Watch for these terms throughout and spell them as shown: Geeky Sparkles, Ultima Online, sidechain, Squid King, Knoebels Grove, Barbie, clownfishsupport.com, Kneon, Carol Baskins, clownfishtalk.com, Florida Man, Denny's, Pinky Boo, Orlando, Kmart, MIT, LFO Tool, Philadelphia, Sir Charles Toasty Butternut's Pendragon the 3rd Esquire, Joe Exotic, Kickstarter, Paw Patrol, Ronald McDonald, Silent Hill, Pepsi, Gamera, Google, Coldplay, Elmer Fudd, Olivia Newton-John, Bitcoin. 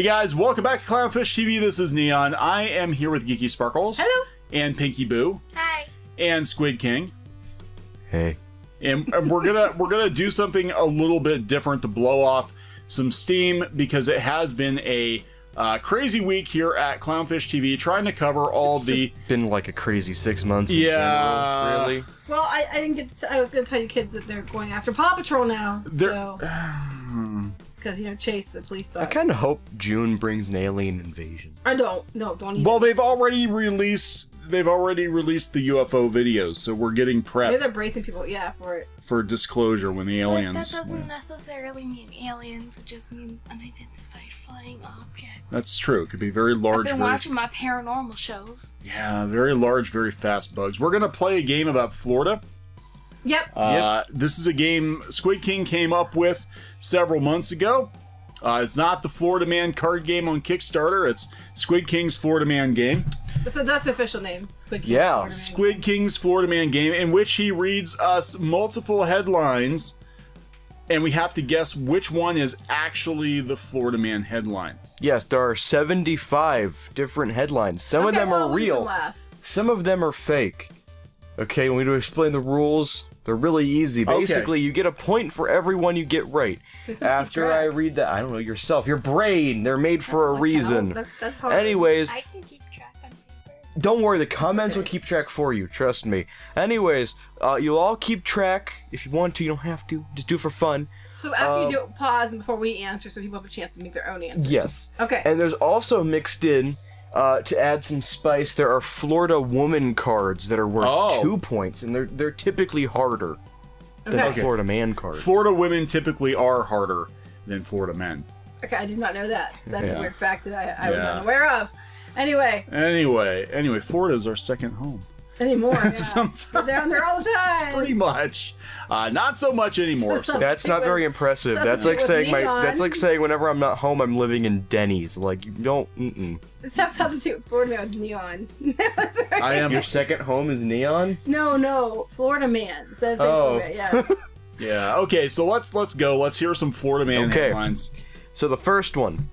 Hey guys, welcome back to Clownfish TV. This is Kneon. I am here with Geeky Sparkles. Hello. And Pinky Boo. Hi. And Squid King. Hey. And we're gonna do something a little bit different to blow off some steam, because it has been a crazy week here at Clownfish TV, trying to cover all it's been like a crazy 6 months. Yeah. Really. Well, I didn't get. I was gonna tell you kids that they're going after Paw Patrol now. Because, you know, Chase, the police dog. I kind of hope June brings an alien invasion. I don't. No, don't even. Well, they've already released the UFO videos, so we're getting prepped. They're bracing people, yeah, for it. For disclosure when the aliens. But that doesn't necessarily mean aliens. It just means unidentified flying object. That's true. It could be very large. I've been watching my paranormal shows. Yeah, very large, very fast bugs. We're going to play a game about Florida. Yep. This is a game Squid King came up with several months ago. It's not the Florida Man card game on Kickstarter. It's Squid King's Florida Man game. That's the official name, Squid King. Yeah, Squid King's Florida Man game, in which he reads us multiple headlines, and we have to guess which one is actually the Florida Man headline. Yes, there are 75 different headlines. Some of them are real. Some of them are fake. Okay, when we do explain the rules, they're really easy. Basically, okay, you get a point for everyone you get right. After I read that, I don't know, yourself, your brain, they're made for a reason. That's anyways, I can keep track on paper. Don't worry, the comments will keep track for you, trust me. Anyways, you'll all keep track. If you want to, you don't have to. Just do it for fun. So after you do it, pause and before we answer, so people have a chance to make their own answers. Yes. Okay. And there's also mixed in, to add some spice, there are Florida woman cards that are worth 2 points, and they're typically harder than the Florida Man cards. Florida women typically are harder than Florida men. Okay, I did not know that. That's a weird fact that I was unaware of. Anyway, Florida's our second home. Anymore, yeah. Sometimes. They're on there all the time. Pretty much. Not so much anymore. So that's not very impressive. That's like saying that's like saying whenever I'm not home, I'm living in Denny's. Like, you don't. Stop substitute Florida Man with Kneon. I am. Your second home is Kneon? No, Florida Man. So Florida, yeah. Yeah. Okay, so let's go. Let's hear some Florida Man headlines. So the first one.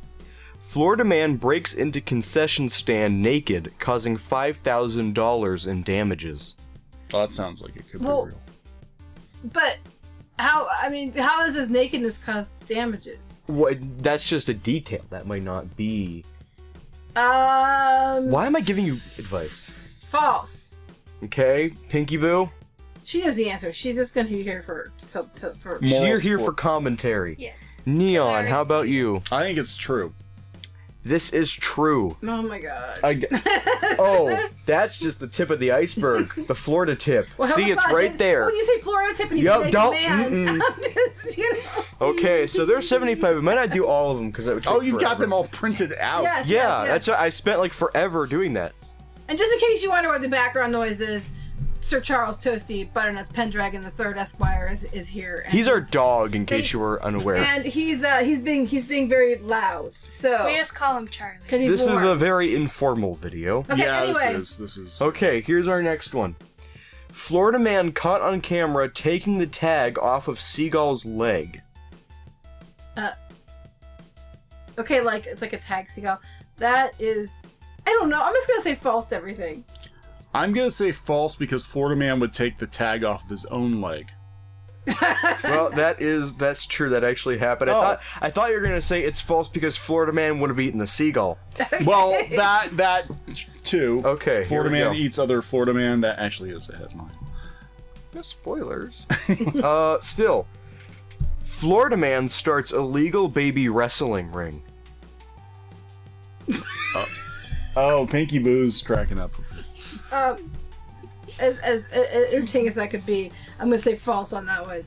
Florida man breaks into concession stand naked, causing $5,000 in damages. Well, that sounds like it could be real. But how? I mean, how does his nakedness cause damages? Well, that's just a detail. That might not be. Why am I giving you advice? False. Okay, Pinky Boo. She knows the answer. She's just going to be here for. She's here for commentary. Yeah. Kneon, how about you? I think it's true. This is true. Oh my god. That's just the tip of the iceberg. The Florida tip. Well, see, it's right there. When you say Florida tip and you say man, I'm just, you know. Okay, so there's 75. We might not do all of them because that would take you've got them all printed out. Yes. That's what I spent like forever doing that. And just in case you wonder what the background noise is, Sir Charles Toasty Butternut's Pendragon the 3rd Esquire is here. And he's our dog, in case you were unaware. And he's being very loud. So we just call him Charlie. This is a very informal video. Okay, yeah, anyway. This is. Okay, here's our next one. Florida man caught on camera taking the tag off of seagull's leg. Okay, like it's like a tag seagull. That is, I don't know. I'm just gonna say false to everything. I'm going to say false because Florida Man would take the tag off of his own leg. Well, that's true. That actually happened. I thought you were going to say it's false because Florida Man would have eaten the seagull. Okay. Well, that too. Okay. Florida Man eats other Florida Man. That actually is a headline. No spoilers. Still, Florida Man starts illegal baby wrestling ring. Pinky Boo's cracking up. As entertaining as that could be, I'm going to say false on that one.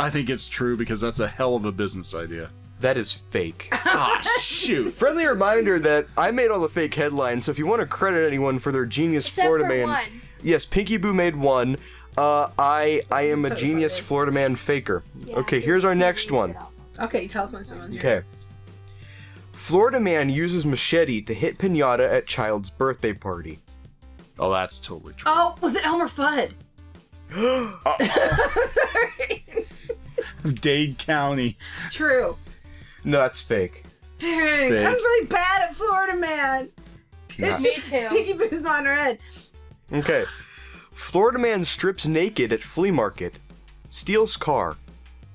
I think it's true because that's a hell of a business idea. That is fake. Ah, shoot. Friendly reminder that I made all the fake headlines, so if you want to credit anyone for their genius Florida Man. Yes, Pinky Boo made one. I am a genius Florida Man faker. Yeah, okay, here's our next one. Okay, tell us what's on here. Okay. Florida man uses machete to hit pinata at child's birthday party. Oh, that's totally true. Oh, was it Elmer Fudd? Sorry. Dade County. True. No, that's fake. Dude, I'm really bad at Florida Man. Yeah. Me too. Pinky Boo's not in her head. Okay. Florida Man strips naked at flea market. Steals car.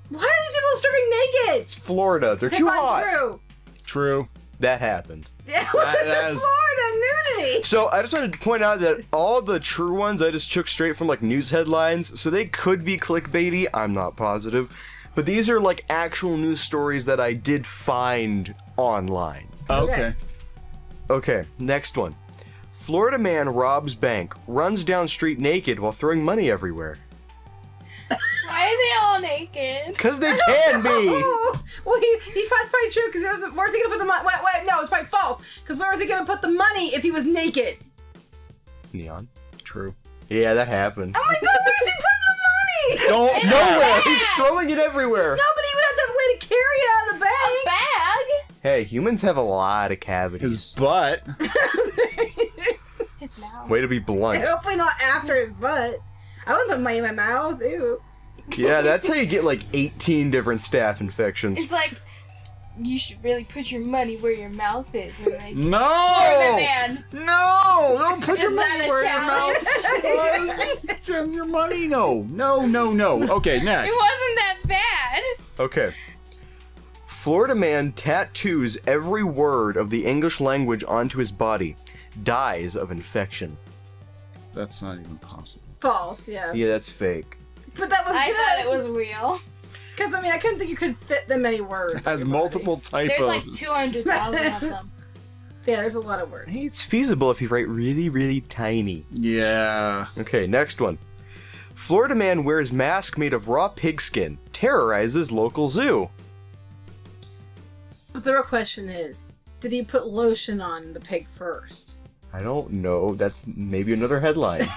Why are these people stripping naked? It's Florida. They're too hot. True. True. That happened. Yeah, that is Florida nudity. So I just wanted to point out that all the true ones I just took straight from like news headlines, so they could be clickbaity. I'm not positive, but these are like actual news stories that I did find online. Okay. Okay. Next one. Florida man robs bank, runs down street naked while throwing money everywhere. Why are they all naked? Because they can be! Well, he finds probably true, because where's he going to put the money? Wait, no, it's probably false. Because where was he going to put the money if he was naked? Kneon. True. Yeah, that happened. Oh my god, where's he putting the money? No, nowhere! He's throwing it everywhere! No, but he would have to have a way to carry it out of the bag! A bag? Hey, humans have a lot of cavities. His butt. His mouth. Way to be blunt. Hopefully not after his butt. I wouldn't put money in my mouth, ew. Yeah, that's how you get like 18 different staph infections. It's like, you should really put your money where your mouth is. And, like, no! Man. No! Don't put your money where your mouth is. Your money? No. No, no, no. Okay, next. It wasn't that bad. Okay. Florida man tattoos every word of the English language onto his body. Dies of infection. That's not even possible. False, yeah. Yeah, that's fake. But that was I thought it was real. Because, I mean, I couldn't think you could fit them many words. It has multiple typos. There's like 200,000 of them. Yeah, there's a lot of words. It's feasible if you write really, really tiny. Yeah. Okay, next one. Florida man wears mask made of raw pig skin. Terrorizes local zoo. But the real question is, did he put lotion on the pig first? I don't know. That's maybe another headline.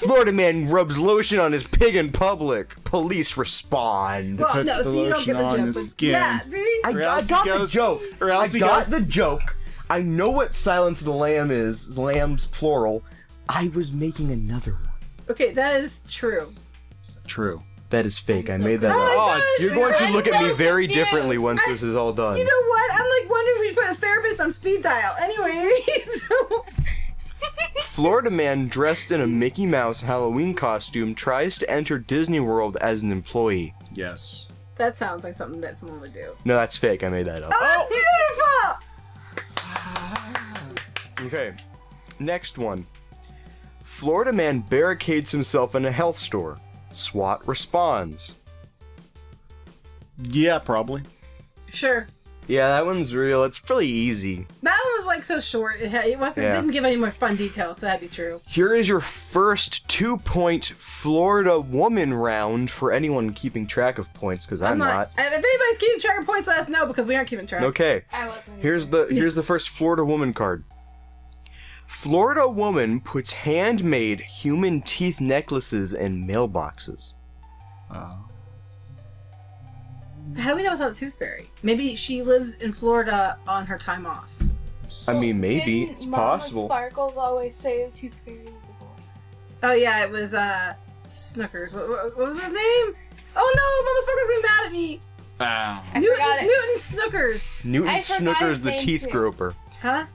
Florida man rubs lotion on his pig in public. Police respond. Well, puts the lotion on his skin. Yeah, see? I got the joke. Or else I got the joke. I know what Silence of the Lamb is. Lambs, plural. I was making another one. Okay, that is true. True. That is fake. I made that up. Oh, you're going to look at me very differently once this is all done. You know what? I'm like wondering if we should put a therapist on speed dial. Anyway. So. Florida man dressed in a Mickey Mouse Halloween costume tries to enter Disney World as an employee. Yes. That sounds like something that someone would do. No, that's fake. I made that up. Oh, that's beautiful! Okay. Next one. Florida man barricades himself in a health store. SWAT responds. Yeah, probably. Sure. Yeah, that one's real. It's pretty easy. That one was like so short. It didn't give any more fun details, so that'd be true. Here is your first 2-point Florida woman round for anyone keeping track of points, because I'm not. If anybody's keeping track of points, let us know, because we aren't keeping track. Okay. Here's the first Florida woman card. Florida woman puts handmade human teeth necklaces in mailboxes. Oh. How do we know it's not a tooth fairy? Maybe she lives in Florida on her time off. I mean, maybe. It's possible. Sparkles always say the tooth fairy was a boy. Oh, yeah, it was, Snookers. What was his name? Oh, no, Mama Sparkles will be mad at me. Newton Snookers. Newton Snookers, the teeth groper. Huh?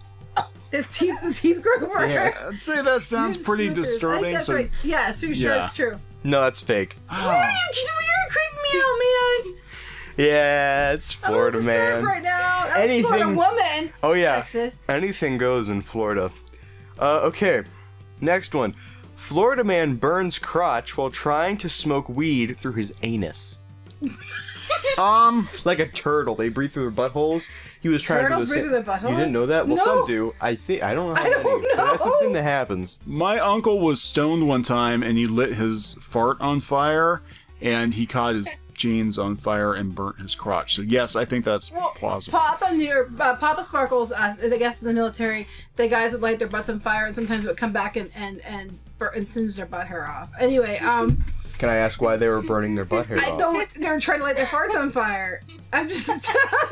His teeth, the teeth groper. Yeah, I'd say that sounds pretty disturbing. I think that's right. Yeah, so sure, it's true. No, that's fake. What are you're creeping me out, man. Yeah, it's Florida man. Right now. Anything, Florida woman. Oh yeah, Texas. Anything goes in Florida. Okay, next one. Florida man burns crotch while trying to smoke weed through his anus. Like a turtle, they breathe through their buttholes. He was trying to do this. You didn't know that? Well, some do. I don't know how many. But that's the thing that happens. My uncle was stoned one time, and he lit his fart on fire, and he caught his jeans on fire and burnt his crotch. So yes, I think that's plausible. Papa Sparkles, I guess in the military, the guys would light their butts on fire, and sometimes it would come back and singe their butt hair off. Anyway, Can I ask why they were burning their butt hair off? I don't. They were trying to light their farts on fire. I'm just.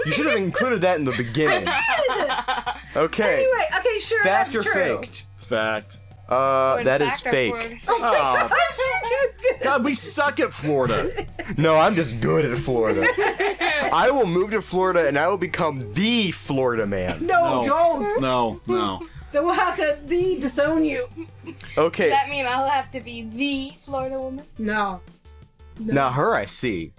You should have included that in the beginning. I did. Okay. Anyway, okay, sure. Fact that's or true. Faked? Fact. That is fake. Oh, God, we suck at Florida. No, I'm just good at Florida. I will move to Florida and I will become the Florida man. No, don't. No. Then we'll have to disown you. Okay. Does that mean I'll have to be the Florida woman? No. Now her I see.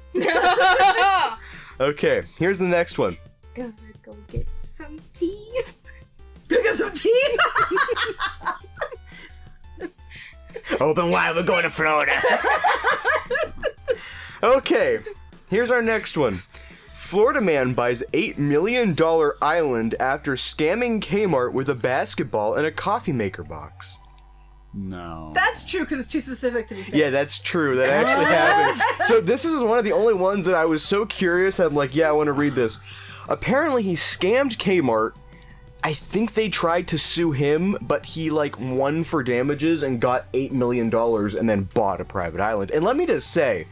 Okay, here's the next one. Gonna go get some teeth. Gonna get some teeth? Open wide, we're going to Florida. Okay, here's our next one. Florida man buys $8 million island after scamming Kmart with a basketball and a coffee maker box. No. That's true, because it's too specific to be fair. Yeah, that's true. That actually happens. So this is one of the only ones that I was so curious. I'm like, yeah, I want to read this. Apparently, he scammed Kmart. I think they tried to sue him, but he, like, won for damages and got $8 million and then bought a private island. And let me just say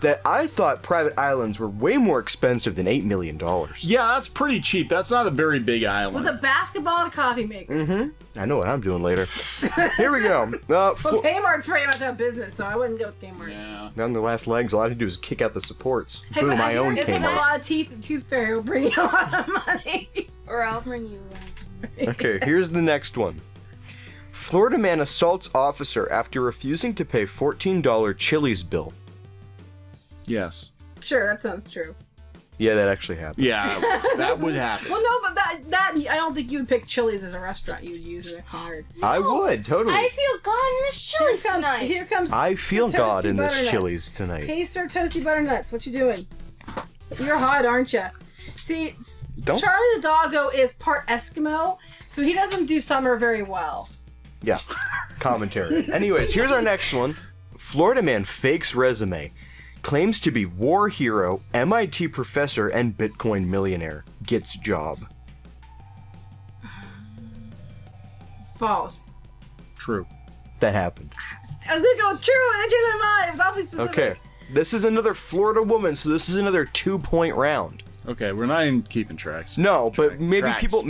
that I thought private islands were way more expensive than $8 million. Yeah, that's pretty cheap. That's not a very big island. With a basketball and a coffee maker. Mm-hmm. I know what I'm doing later. Here we go. Well, Kmart's pretty much out of business, so I wouldn't go with Kmart. Yeah. Now on the last legs, all I have to do is kick out the supports. Hey, boom, I own Kmart. It's like a lot of teeth and tooth fairy will bring you a lot of money. Or I'll bring you a lot of money. Okay, here's the next one. Florida man assaults officer after refusing to pay $14 Chili's bill. Yes. Sure, that sounds true. Yeah, that actually happened. Yeah, that would happen. Well, no, but that I don't think you would pick Chili's as a restaurant. You would use it as a card. No, I would, totally. I feel God in this Chili's tonight. Here comes I feel God in this Chili's tonight. Hey, Sir Toasty Butternuts, what you doing? You're hot, aren't you? See, Charlie the Doggo is part Eskimo, so he doesn't do summer very well. Yeah, commentary. Anyways, here's our next one. Florida man fakes resume. Claims to be war hero, MIT professor, and Bitcoin millionaire. Gets job. False. True. That happened. I was going to go with true, and I changed my mind. It was awfully specific. Okay. This is another Florida woman, so this is another two-point round. Okay, we're not even keeping tracks. No, but maybe people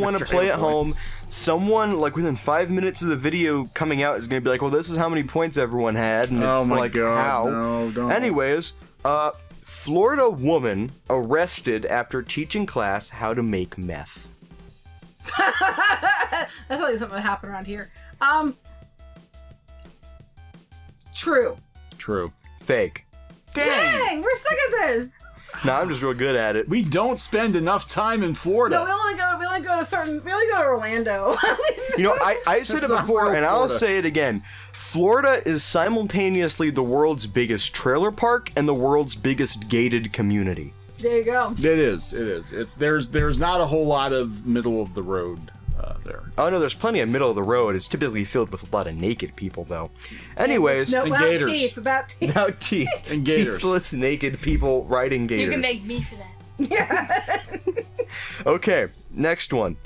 want to play at home. Someone, like, within 5 minutes of the video coming out is going to be like, well, this is how many points everyone had, and it's like, how? No, don't. Anyways, Florida woman arrested after teaching class how to make meth. That's always something that happened around here. True. True. Fake. Dang, we're stuck at this. No, I'm just real good at it. We don't spend enough time in Florida. No, we only go to Orlando. You know, I've said it before, and I'll say it again. Florida is simultaneously the world's biggest trailer park and the world's biggest gated community. There you go. It is. It is. It's there's not a whole lot of middle of the road there. Oh no, there's plenty of middle of the road. It's typically filled with a lot of naked people, though. Anyways, no, about gators. About teeth. And gators. Teethless naked people riding gators. You can make me for that. Yeah. Okay, next one.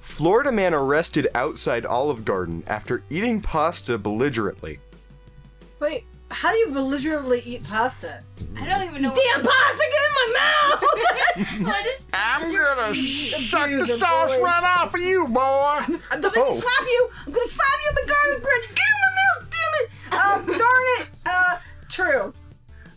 Florida man arrested outside Olive Garden after eating pasta belligerently. Wait, how do you belligerently eat pasta? I don't even know. Damn pasta, get in my mouth! I'm gonna suck the sauce right off of you, boy! I'm gonna slap you! I'm gonna slap you with the garlic bread! Get in my mouth, damn it! Darn it! True.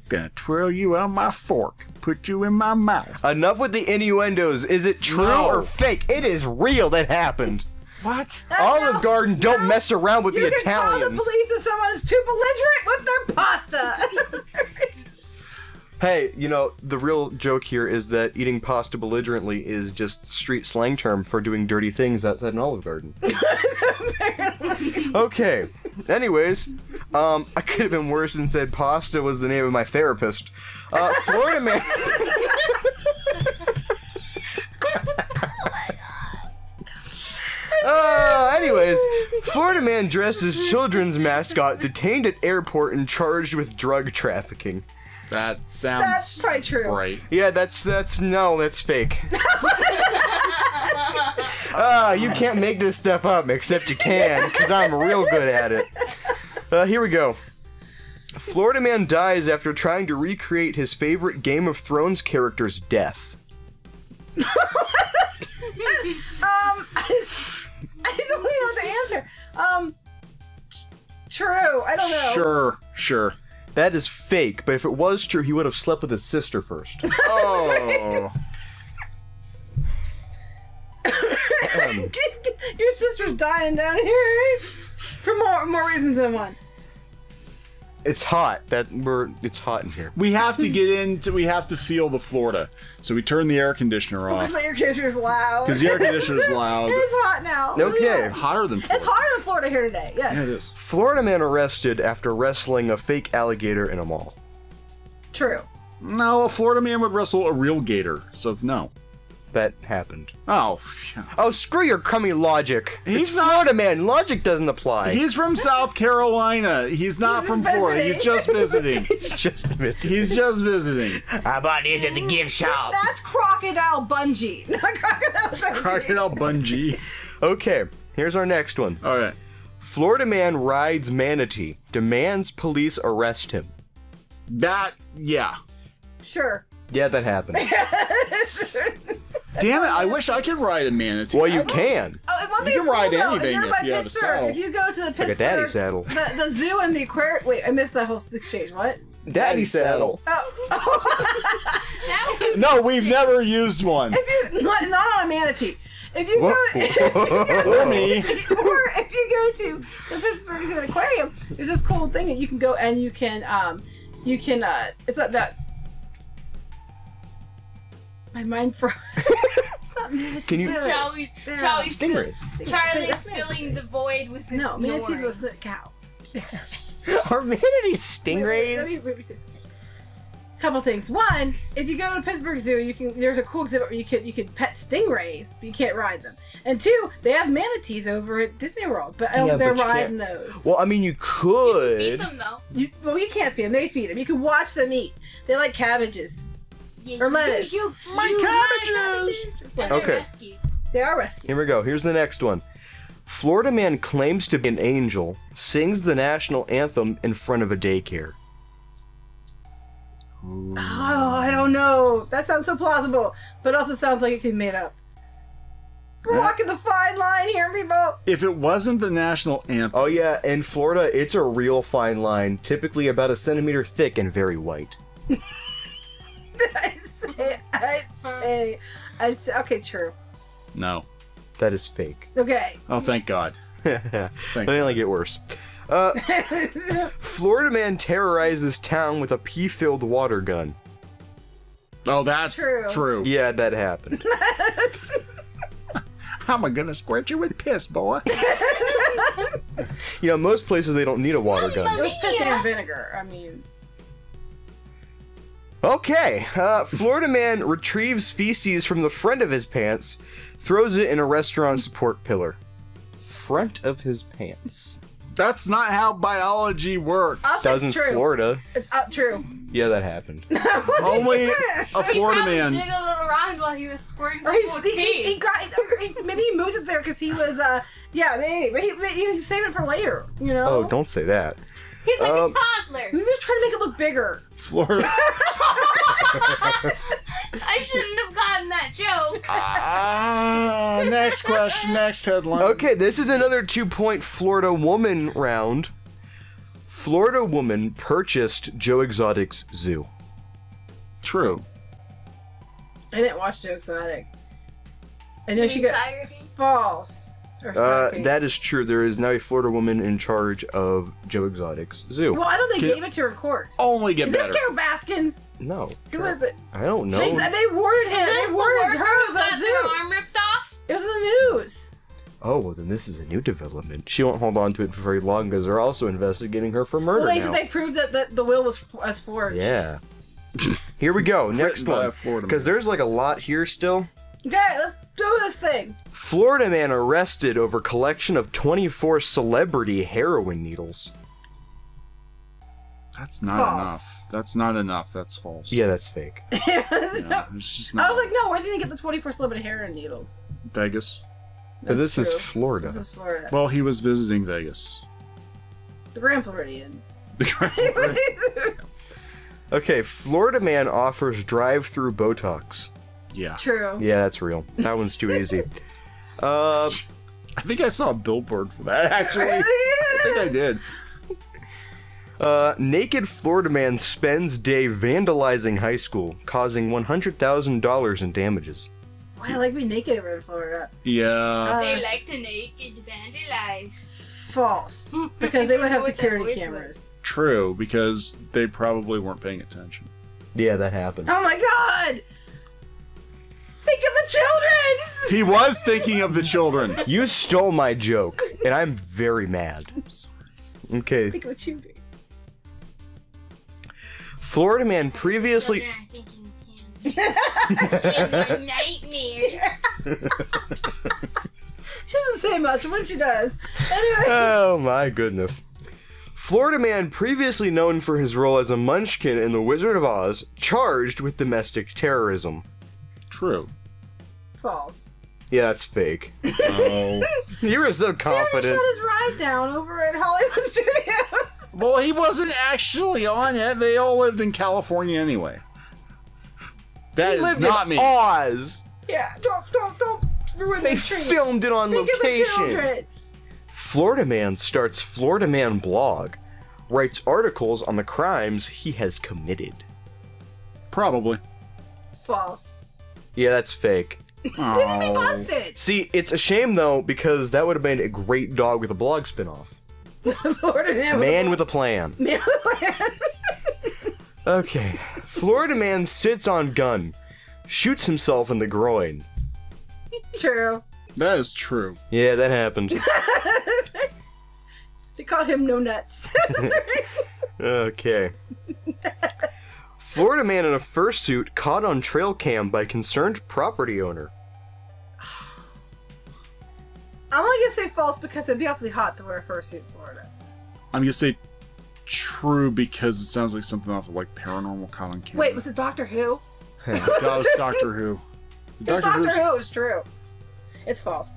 Gonna twirl you on my fork, put you in my mouth. Enough with the innuendos. Is it true or fake? It is real. That happened. What? Olive Garden don't mess around with the Italians. You can call the police if someone is too belligerent with their pasta. Hey, you know, the real joke here is that eating pasta belligerently is just street slang term for doing dirty things outside an Olive Garden. Apparently. Okay. Anyways, I could have been worse and said pasta was the name of my therapist. Florida man... Anyways, Florida man dressed as children's mascot detained at airport and charged with drug trafficking. That sounds That's probably true. Right. Yeah, that's fake. You can't make this stuff up, except you can, because I'm real good at it. Here we go. Florida man dies after trying to recreate his favorite Game of Thrones character's death. I don't really know what to answer. True. I don't know. Sure. That is fake, but if it was true, he would have slept with his sister first. Oh. Your sister's dying down here for more reasons than one. It's hot. It's hot in here. We have to get into. We have to feel the Florida. So we turn the air conditioner off. Because the air conditioner is loud. Because the air conditioner is loud. It's hot now. No, it's hotter than Florida. It's hotter than Florida here today. Yes. Yeah, it is. Florida man arrested after wrestling a fake alligator in a mall. True. No, a Florida man would wrestle a real gator. So no. That happened. Oh. Oh, screw your crummy logic. He's not, Florida man. Logic doesn't apply. He's from South Carolina. He's not from Florida. He's just visiting. He's just visiting. He's just visiting. I bought these at the gift shop. That's crocodile bungee. Not crocodile bungee. Crocodile bungee. Okay, here's our next one. All right. Florida man rides manatee. Demands police arrest him. That, yeah. Sure. Yeah, that happened. Damn it, I wish I could ride a manatee. Well, you can. Oh, you can ride anything if you have a saddle. If you go to the Pittsburgh, like a daddy saddle. The zoo and the aquarium. Wait, I missed that whole exchange. What? Daddy saddle. Oh. No, we've never used one. If you, not on a manatee. If you go to the Pittsburgh Zoo and Aquarium, there's this cool thing that you can go and you can, it's not that. My mind froze. Can you? Charlie's filling the void with his snore. No, manatees listen to cows. Yes. Are manatees stingrays? Wait. Couple things. One, if you go to Pittsburgh Zoo, you can. There's a cool exhibit where you could pet stingrays, but you can't ride them. And two, they have manatees over at Disney World, but I don't think they're riding those. Well, I mean, you could. You feed them though. You can't feed them. They feed them. You can watch them eat. They're like cabbages. Or lettuce. My cabbages! Okay. They are rescued. Here we go. Here's the next one. Florida man claims to be an angel, sings the national anthem in front of a daycare. Ooh. Oh, I don't know. That sounds so plausible, but also sounds like it could be made up. We're walking the fine line here, people. If it wasn't the national anthem. Oh, yeah. In Florida, it's a real fine line, typically about a centimeter thick and very white. I say, okay, true. No, that is fake. Okay. Oh, thank God. They only get worse. Florida man terrorizes town with a pee-filled water gun. Oh, that's true. Yeah, that happened. I'm gonna squirt you with piss, boy. You know, most places they don't need a water gun. It was piss and vinegar. I mean. Okay, Florida man retrieves feces from the front of his pants, throws it in a restaurant support pillar. Front of his pants. That's not how biology works. Doesn't Florida. It's true. Yeah, that happened. Only a Florida man. He jiggled around while he was squirting with pee. Maybe he moved it there because he was, he saved it for later, you know? Oh, don't say that. He's like a toddler. Maybe he was trying to make it look bigger. Florida. I shouldn't have gotten that joke. Next question, next headline. Okay, this is another 2-point Florida woman round. Florida woman purchased Joe Exotic's zoo. True. I didn't watch Joe Exotic. I know she got false. That is true. There is now a Florida woman in charge of Joe Exotic's zoo. Well, I thought they gave it to her court. Only get better. Is this Carol Baskins? No. Who is it? I don't know. They warned him. They warned her about the zoo. Her arm ripped off? It was in the news. Oh, well, then this is a new development. She won't hold on to it for very long because they're also investigating her for murder. Well, they said they proved that the will was forged. Yeah. Here we go. Next one. Because there's like a lot here still. Okay, let's do this thing. Florida man arrested over collection of 24 celebrity heroin needles. That's not enough. That's not enough. That's false. Yeah, that's fake. I was like, no, where's he gonna get the 24 celebrity heroin needles? Vegas. But this is Florida. This is Florida. Well, he was visiting Vegas. The Grand Floridian. The Grand Floridian. Okay, Florida man offers drive-through Botox. Yeah. True. Yeah, that's real. That one's too easy. I think I saw a billboard for that, actually. I think I did. Naked Florida man spends day vandalizing high school, causing $100,000 in damages. Why I like me naked over in Florida? Yeah. They like to naked vandalize. False. Because they would have security cameras. True, because they probably weren't paying attention. Yeah, that happened. Oh my god! Think of the children! He was thinking of the children. You stole my joke, and I'm very mad. I'm sorry. Okay. Think of the children. Florida man previously... nightmare. She doesn't say much when she does. Anyway. Oh my goodness. Florida man previously known for his role as a munchkin in The Wizard of Oz, charged with domestic terrorism. True. False. Yeah, that's fake. Oh. You were so confident. He shut his ride down over at Hollywood Studios. Well, he wasn't actually on it. They all lived in California anyway. That is not me. Oz. Yeah, don't ruin the tree. They filmed it on location. Florida man starts Florida Man blog, writes articles on the crimes he has committed. Probably. False. Yeah, that's fake. Didn't he busted? See, it's a shame though, because that would have been a great dog with a blog spinoff. Florida Man with a plan. Man with a plan. Okay. Florida man sits on gun, shoots himself in the groin. True. That is true. Yeah, that happened. They called him No Nuts. Okay. Florida man in a fursuit caught on trail cam by concerned property owner. I'm only gonna say false because it'd be awfully hot to wear a fursuit in Florida. I'm gonna say true because it sounds like something off of like Paranormal Caught on Camera. Wait, was it Doctor Who? Yeah, God, it's Doctor Who. Doctor Who is true. It's false.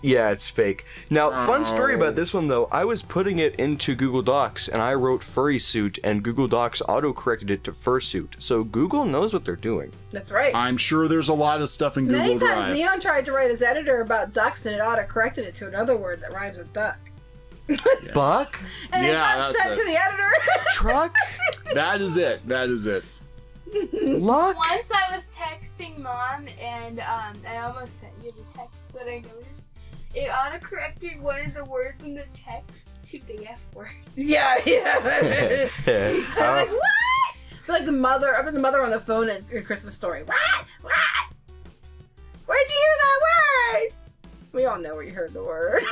Yeah, it's fake. Now, fun story about this one though. I was putting it into Google Docs and I wrote furry suit and Google Docs auto-corrected it to fursuit. So Google knows what they're doing. That's right. I'm sure there's a lot of stuff in Google Docs. Many times Kneon tried to write his editor about ducks and it auto-corrected it to another word that rhymes with duck. Yeah. Buck? And it got sent to the editor. Truck? That is it. That is it. Luck? Once I was texting Mom and I almost sent you the text, but I noticed it auto-corrected one of the words in the text to the F word. Yeah, yeah. I'm like, what? I feel like the mother, I've been the mother on the phone at your Christmas Story. What? What? Where'd you hear that word? We all know where you heard the word.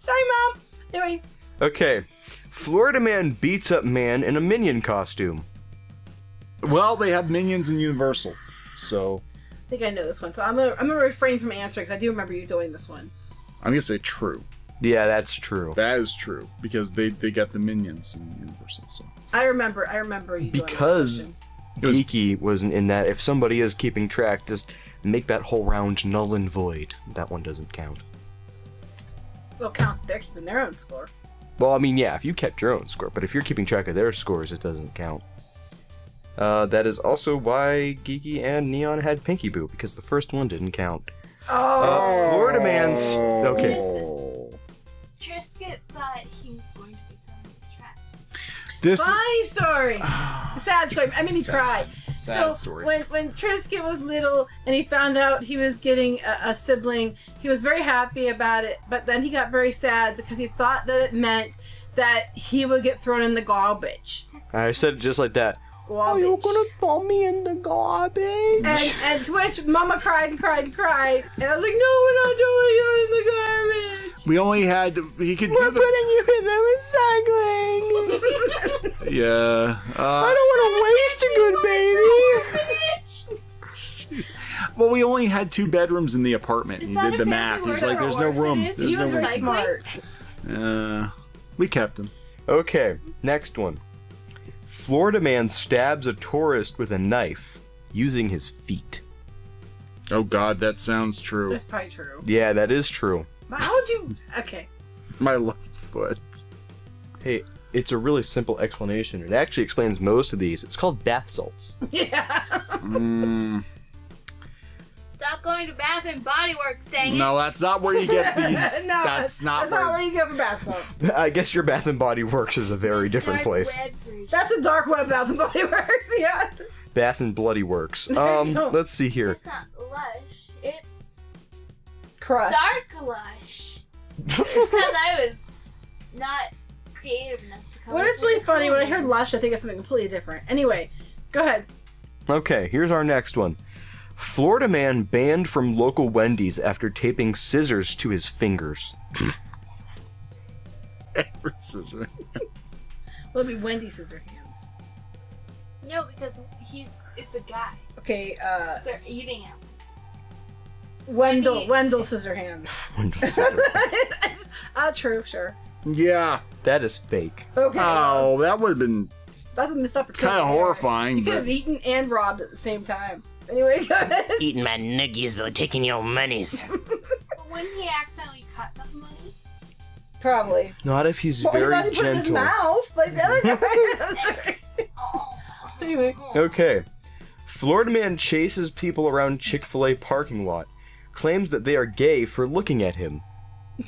Sorry, Mom. Anyway. Okay. Florida man beats up man in a Minion costume. Well, they have Minions in Universal, so... I think I know this one, so I'm gonna refrain from answering because I do remember you doing this one. I'm gonna say true. Yeah, that's true. That is true because they got the Minions in Universal. So I remember you doing because this Geeky wasn't in that. If somebody is keeping track, just make that whole round null and void. That one doesn't count. Well, it counts. They're keeping their own score. Well, I mean, yeah, if you kept your own score, but if you're keeping track of their scores, it doesn't count. That is also why Geeky and Kneon had Pinky Boo, because the first one didn't count. Oh! Florida man's... Okay. Trisket thought he was going to become a trash. This... Funny story! Sad story. I mean, he cried. Sad story. So, when Trisket was little and he found out he was getting a sibling, he was very happy about it, but then he got very sad because he thought that it meant that he would get thrown in the garbage. I said it just like that. Garbage. Are you gonna throw me in the garbage? And to which Mama cried and cried and cried, and I was like, no, we're not doing you in the garbage. We only had he could. We're putting you in the recycling. Yeah. I don't want to waste a good baby. Jeez. Well, we only had 2 bedrooms in the apartment. He did the math. He's like, there's no room. There's no room. Smart. We kept him. Okay, next one. Florida man stabs a tourist with a knife using his feet. Oh god, that sounds true. That's probably true. Yeah, that is true. How would you... Okay. My left foot. Hey, it's a really simple explanation. It actually explains most of these. It's called bath salts. Yeah. Stop going to Bath and Body Works, dang it. No, that's not where you get these. No, that's not where you get the bath salts. I guess your Bath and Body Works is a very different place. That's a dark web Bath and Body Works, yeah. Bath and Bloody Works. Let's see here. It's not Lush. It's Crush. Dark Lush. Because I was not creative enough to come up with it. What is really funny, when I heard Lush, I think it's something completely different. Anyway, go ahead. Okay, here's our next one. Florida man banned from local Wendy's after taping scissors to his fingers. Scissor hands. Well, it'd be Wendy scissor hands. No, because it's a guy. Okay, so they're eating at Wendell scissor hands. Wendell scissor hands. True, sure. Yeah. That is fake. Okay. Oh, that would have been... That's a missed opportunity. Kind of horrifying. You could have eaten and robbed at the same time. Anyway, go ahead. Eating my nuggies while taking your monies. Wouldn't he accidentally cut the money? Probably. Not if he's very gentle. Put it in his mouth like the other guy. Anyway. Okay. Florida man chases people around Chick-fil-A parking lot, claims that they are gay for looking at him.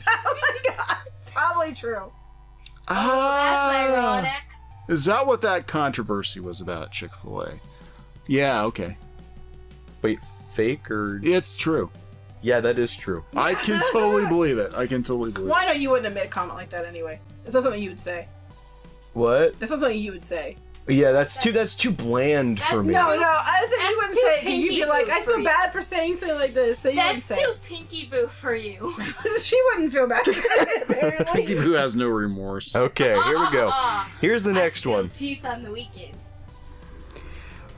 Oh my god. Probably true. That's ironic. Is that what that controversy was about at Chick-fil-A? Yeah, okay. Wait, fake or... It's true. Yeah, that is true. I can totally believe it. I can totally believe it. Well, I know you wouldn't have made a comment like that anyway. It's not something you would say. What? It's not something you would say. Yeah, that's too bland for me. No, I said you wouldn't say it because you'd be like, I feel bad for saying something like this. So you wouldn't say it. That's too Pinky Boo for you. She wouldn't feel bad for it, apparently. Pinky Boo has no remorse. Okay, here we go. Here's the next one. Teeth on the weekend.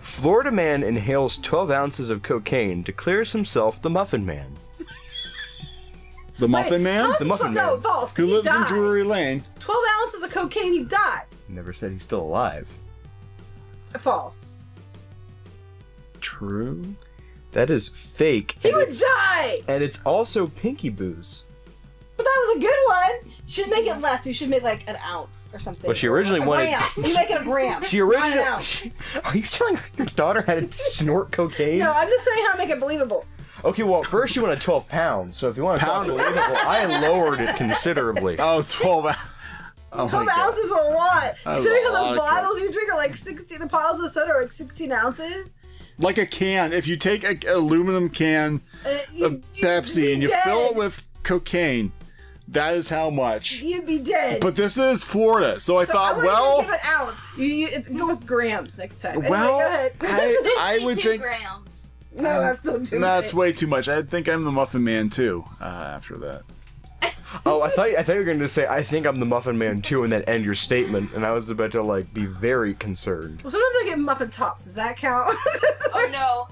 Florida man inhales 12 ounces of cocaine, declares himself the Muffin Man. The Muffin Man? The Muffin Man. No, false. Who lives in Drury Lane. 12 ounces of cocaine, he died. Never said he's still alive. False. True. That is fake. He would die! And it's also Pinky Boo's. But that was a good one! You should make it less. You should make like an ounce or something. Well, she originally wanted... You make it a gram. She originally... Not an ounce. Are you telling her your daughter how to snort cocaine? No, I'm just saying how to make it believable. Okay, well, first you want a 12 pounds, so if you want to sound believable, I lowered it considerably. Oh, 12 ounces. Oh, 12 ounces is a lot. Considering how those bottles you drink are like 16, the bottles of soda are like 16 ounces. Like a can. If you take an aluminum can of Pepsi and you fill it with cocaine, that is how much. You'd be dead. But this is Florida, so I thought, well... Give an ounce. Go with grams next time. Well, anyway, go ahead. I would think... grams. No, that's still too much. That's way too much. I think I'm the Muffin Man, too, after that. Oh, I thought you were going to say, I think I'm the Muffin Man too, and then end your statement. And I was about to, like, be very concerned. Well, sometimes I get muffin tops. Does that count? Oh, no.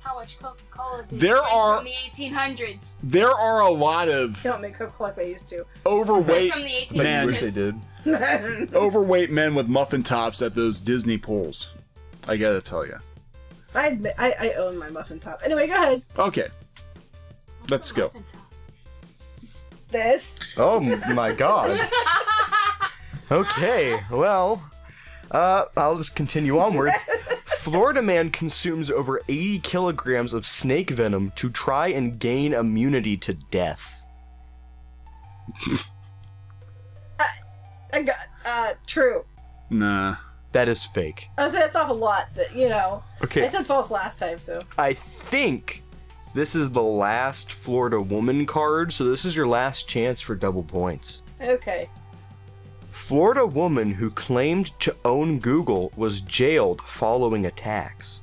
How much Coca-Cola did you drink from the 1800s? There are a lot of... They don't make Coca-Cola like they used to. Overweight men. I wish they did. Overweight men with muffin tops at those Disney pools. I gotta tell you. I admit, I own my muffin top. Anyway, go ahead. Okay. Let's go. This. Oh my god. Okay, well, I'll just continue onwards. Florida man consumes over 80 kilograms of snake venom to try and gain immunity to death. True. Nah. That is fake. I said it's not a lot, but you know. Okay. I said false last time, so. I think this is the last Florida woman card, so this is your last chance for double points. Okay. Florida woman who claimed to own Google was jailed following attacks.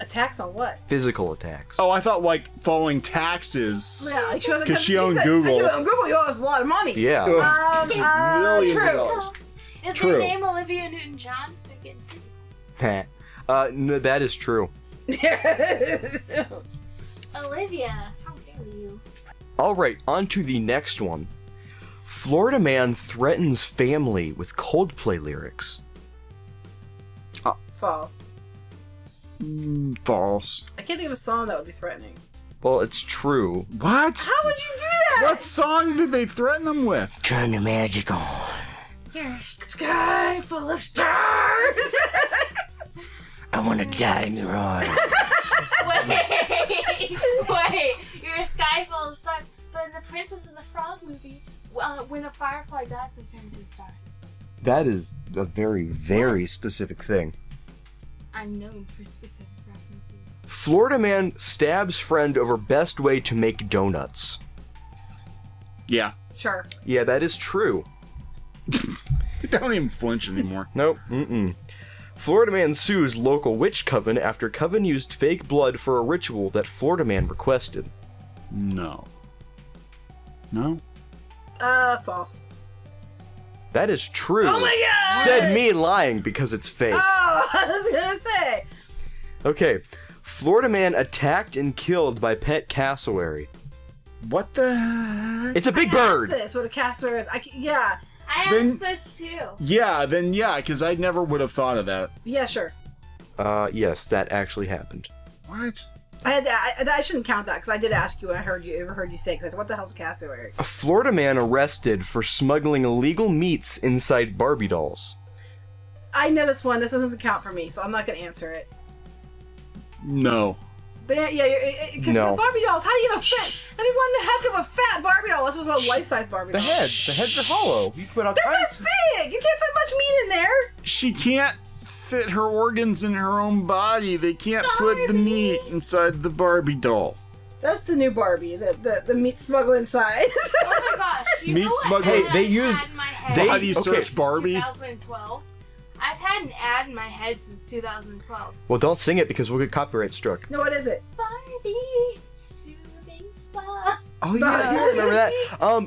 Attacks on what? Physical attacks. Oh, I thought like following taxes. Yeah, because she owned Google. You own Google, you owe us a lot of money. Yeah. Millions of dollars. Is her name Olivia Newton-John? No, that is true. Olivia, how dare you? Alright, on to the next one. Florida man threatens family with Coldplay lyrics. False. False. I can't think of a song that would be threatening. Well, it's true. What? How would you do that? What song did they threaten them with? Turn the magic on. Your sky full of stars. I want to die in your arms. Wait. You're a Skyfall star, but in the Princess and the Frog movie, when a firefly dies, they turn into a star. That is a very, very specific thing. I'm known for specific references. Florida man stabs friend over best way to make donuts. Yeah. Sure. Yeah, that is true. Don't even flinch anymore. Nope. Mm-mm. Florida man sues local witch coven after coven used fake blood for a ritual that Florida man requested. No. No? False. That is true. Oh my god! Said me lying because it's fake. Oh, I was gonna say. Okay. Florida man attacked and killed by pet cassowary. What the? It's a big bird. This what a cassowary is. Yeah. I asked this too. Yeah, then yeah, because I never would have thought of that. Yeah, sure. Yes, that actually happened. What? I shouldn't count that because I did ask you when I heard you overheard you say because what the hell's a cassowary? A Florida man arrested for smuggling illegal meats inside Barbie dolls. I know this one. This doesn't count for me, so I'm not gonna answer it. No. But yeah, because no. The Barbie dolls. How do you get a fat? I mean, what the heck of a fat Barbie doll? What's about life-size Barbie dolls? The heads are hollow. You put out they're this big. You can't put much meat in there. She can't fit her organs in her own body. They can't put the meat inside the Barbie doll. That's the new Barbie. The meat smuggling size. Oh my gosh! You meat smuggling. Hey, they used. Body search Barbie. 2012. I've had an ad in my head since 2012. Well, don't sing it because we'll get copyright struck. No, what is it? Barbie, soothing spa. Oh, yeah, I remember that.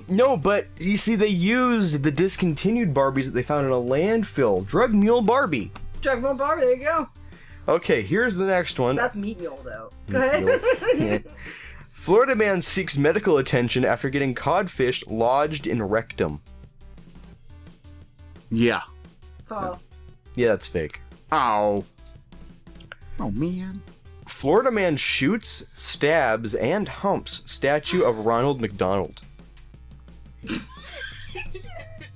No, but you see, they used the discontinued Barbies that they found in a landfill. Drug Mule Barbie. Drug Mule Barbie, there you go. Okay, here's the next one. That's Meat Mule, though. Go ahead. Florida man seeks medical attention after getting codfish lodged in rectum. Yeah. False. Yeah, that's fake. Ow. Oh, man. Florida man shoots, stabs, and humps statue of Ronald McDonald.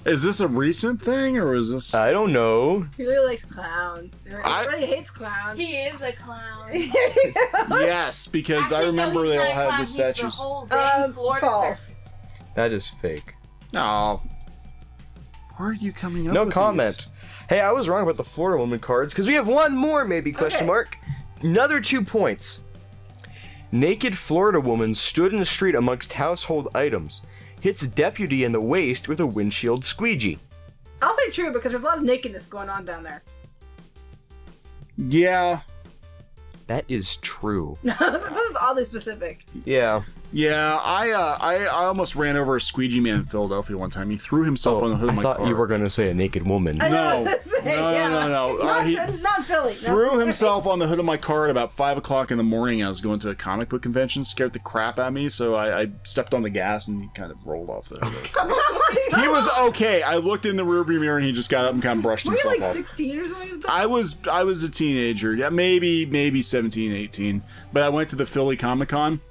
Is this a recent thing, or is this... I don't know. He really likes clowns. Everybody hates clowns. He is a clown. Yes, because actually, I remember they all had the statues. False. That is fake. No. Where are you coming up with these? Hey, I was wrong about the Florida woman cards, because we have one more, maybe, question mark. Another 2 points. Naked Florida woman stood in the street amongst household items, hits a deputy in the waist with a windshield squeegee. I'll say true, because there's a lot of nakedness going on down there. Yeah. That is true. This is oddly specific. Yeah. Yeah, I almost ran over a squeegee man in Philadelphia one time. He threw himself on the hood of my car. I thought you were going to say a naked woman. No. Not Philly. Threw himself on the hood of my car at about 5 o'clock in the morning. I was going to a comic book convention, scared the crap out of me, so I stepped on the gas and he kind of rolled off the hood. He was okay. I looked in the rearview mirror and he just got up and kind of brushed himself off. Were you like 16 or something? I was a teenager. Yeah, maybe 17, 18. But I went to the Philly Comic Con.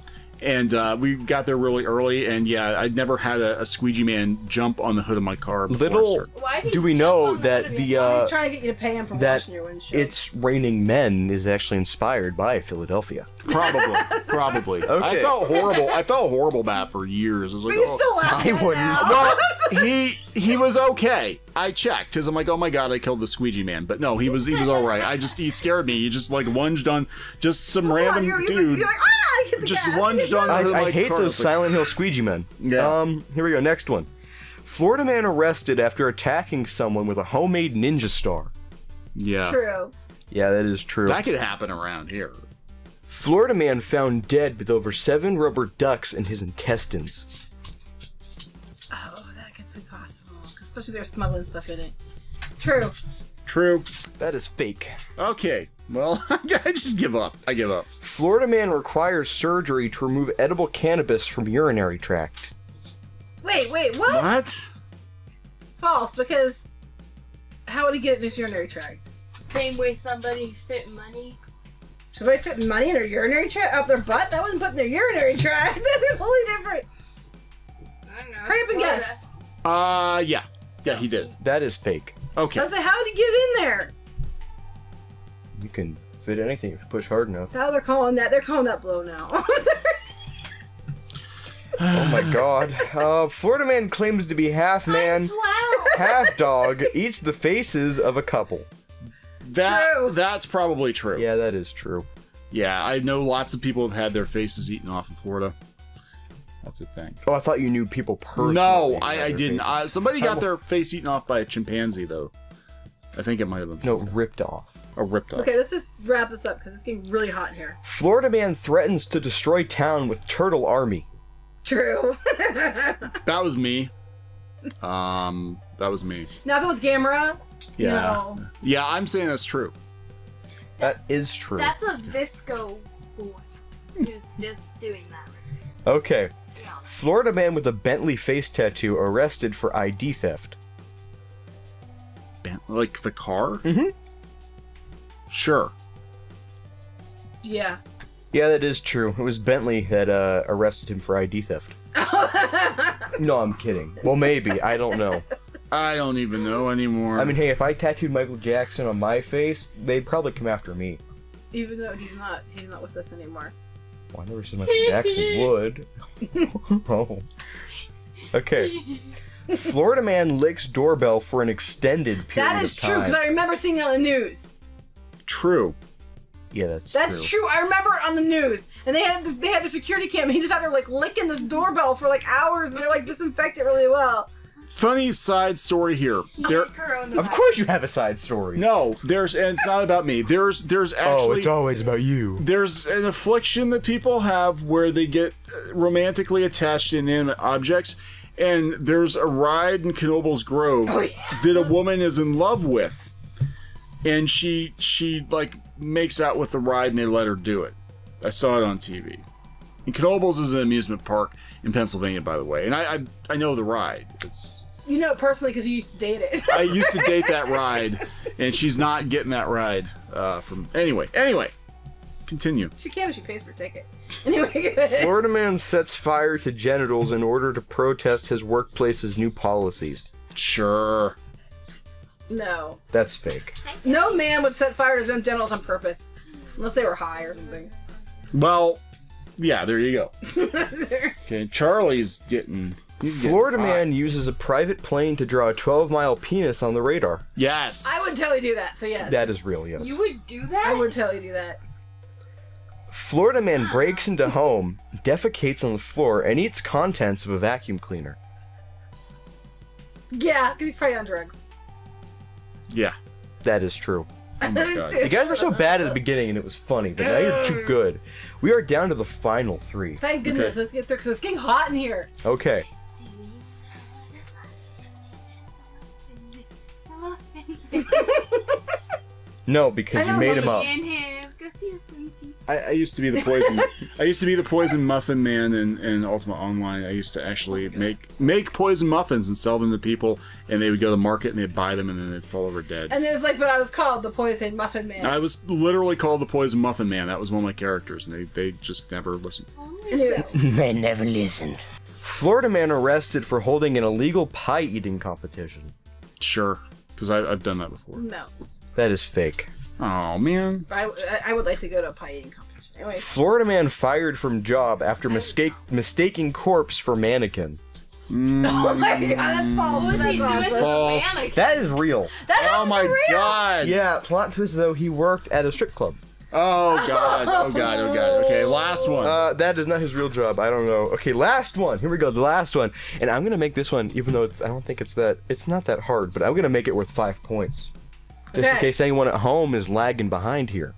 And we got there really early, and yeah, I'd never had a squeegee man jump on the hood of my car. Little do we know that he's trying to get you to pay him for washing your windshield. It's Raining Men is actually inspired by Philadelphia. Probably. Okay. I felt horrible about it for years. I was like, but you're still laughing now. Well, he was okay. I checked because I'm like, oh my god, I killed the squeegee man. But no, he was all right. He scared me. He just like lunged on just some random dude. You're like, ah, just lunged on. I hate those Silent Hill squeegee men. Yeah. Here we go. Next one. Florida man arrested after attacking someone with a homemade ninja star. Yeah. True. Yeah, that is true. That could happen around here. Florida man found dead with over 7 rubber ducks in his intestines. Oh, that could be possible. Especially they're smuggling stuff in it. True. True. That is fake. Okay. Well, I just give up. I give up. Florida man requires surgery to remove edible cannabis from urinary tract. Wait, what? What? False, because how would he get it in his urinary tract? Same way somebody fit money. Somebody fit money in their urinary tract? Up their butt? That wasn't put in their urinary tract. That's totally different. I don't know. Hurry up and guess. Yeah. Yeah, he did. That is fake. Okay. I said, how did he get it in there? You can fit anything if you push hard enough. That's how they're calling that. They're calling that blow now. I'm sorry. Oh my god. Florida man claims to be half man, half dog, eats the faces of a couple. That's probably true. Yeah, that is true. Yeah, I know lots of people have had their faces eaten off in Florida. That's a thing. Oh, I thought you knew people personally. No, I didn't. Somebody got their face eaten off by a chimpanzee, though. I think it might have been Florida. No, ripped off. Or ripped off. Okay, let's just wrap this up because it's getting really hot in here. Florida man threatens to destroy town with turtle army. True. That was me. That was me. Now if it was Gamera, yeah. No. Yeah, I'm saying that's true. That is true. That's a Visco boy who's just doing that. Okay. Florida man with a Bentley face tattoo arrested for ID theft. Like the car? Mm-hmm. Sure. Yeah. Yeah, that is true. It was Bentley that arrested him for ID theft. No, I'm kidding. Well, maybe. I don't know. I don't even know anymore. I mean, hey, if I tattooed Michael Jackson on my face, they'd probably come after me. Even though he's not with us anymore. Well, I never said Michael Jackson would. Oh. Okay. Florida man licks doorbell for an extended period of time. That is true, because I remember seeing that on the news. True. Yeah, that's true. I remember it on the news, and they had a security cam, and he just had her like licking this doorbell for like hours, and they like disinfect it really well. Funny side story here. Of course, you have a side story. No, and it's not about me. There's actually. Oh, it's always about you. There's an affliction that people have where they get romantically attached to inanimate objects, and there's a ride in Knoebels Grove that a woman is in love with, and she like. Makes out with the ride and they let her do it. I saw it on TV. And Knoebels is an amusement park in Pennsylvania, by the way. And I know the ride. It's you know it personally because you used to date it. I used to date that ride, and she's not getting that ride from anyway. Continue. She can't, but she pays for a ticket. Anyway. Florida man sets fire to genitals in order to protest his workplace's new policies. Sure. No. That's fake. No man would set fire to his own genitals on purpose. Unless they were high or something. Well, yeah, there you go. Okay, Charlie's getting... Florida man uses a private plane to draw a 12-mile penis on the radar. Yes! I would totally do that, so yes. That is real, yes. You would do that? I would totally do that. Florida man breaks into home, defecates on the floor, and eats contents of a vacuum cleaner. Yeah, because he's probably on drugs. Yeah, that is true. Oh my God. You guys were so bad at the beginning, and it was funny, but now you're too good. We are down to the final three. Thank goodness. Okay. Let's get through because it's getting hot in here. Okay. No, because you made him up. I used to be the poison. I used to be the poison muffin man in Ultima Online. I used to actually make poison muffins and sell them to people, and they would go to the market and they'd buy them, and then they'd fall over dead. And it's like what I was called, the poison muffin man. I was literally called the poison muffin man. That was one of my characters, and they just never listened. They never listened. Florida man arrested for holding an illegal pie eating competition. Sure, because I've done that before. No, that is fake. Oh man! I would like to go to a pie eating competition. Anyway. Florida man fired from job after mistaking corpse for mannequin. Mm. Oh my God, that's false. What was he doing? False. That is real. That oh my real. God! Yeah, plot twist though, he worked at a strip club. Oh God! Oh God! Oh God! Okay, last one. That is not his real job. I don't know. Okay, last one. Here we go. The last one, and I'm gonna make this one, even though it's, I don't think it's that. It's not that hard, but I'm gonna make it worth 5 points. Just in case anyone at home is lagging behind here.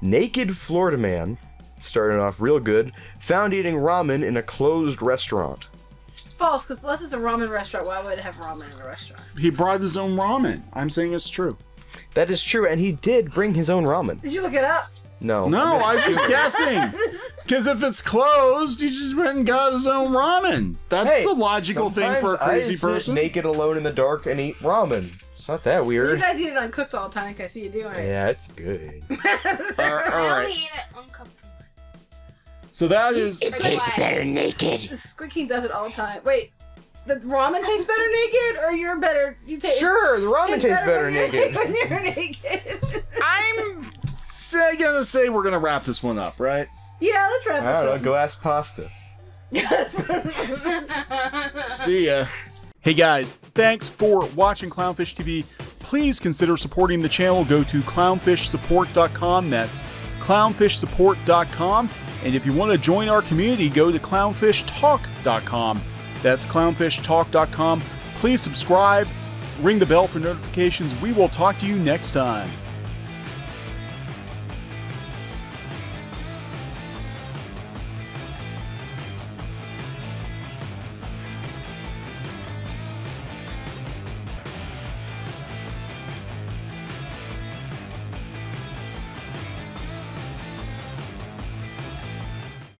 Naked Florida man, starting off real good, found eating ramen in a closed restaurant. False, because unless it's a ramen restaurant, why would it have ramen in a restaurant? He brought his own ramen. I'm saying it's true. That is true, and he did bring his own ramen. Did you look it up? No. No, I was just guessing. Because if it's closed, he just went and got his own ramen. That's the logical thing for a crazy person. Naked alone in the dark and eat ramen. It's not that weird. You guys eat it uncooked all the time. I see you doing it. Yeah, it's good. All right. We eat it uncooked. So that is. It tastes better naked. Squid King does it all the time. Wait, the ramen tastes better naked, or you're better? You taste. Sure, the ramen tastes better naked. When you're naked. I'm gonna say we're gonna wrap this one up, right? Yeah, let's wrap this up. I don't know, go ask pasta. See ya. Hey guys, thanks for watching Clownfish TV. Please consider supporting the channel. Go to clownfishsupport.com. That's clownfishsupport.com. And if you want to join our community, go to clownfishtalk.com. That's clownfishtalk.com. Please subscribe, ring the bell for notifications. We will talk to you next time.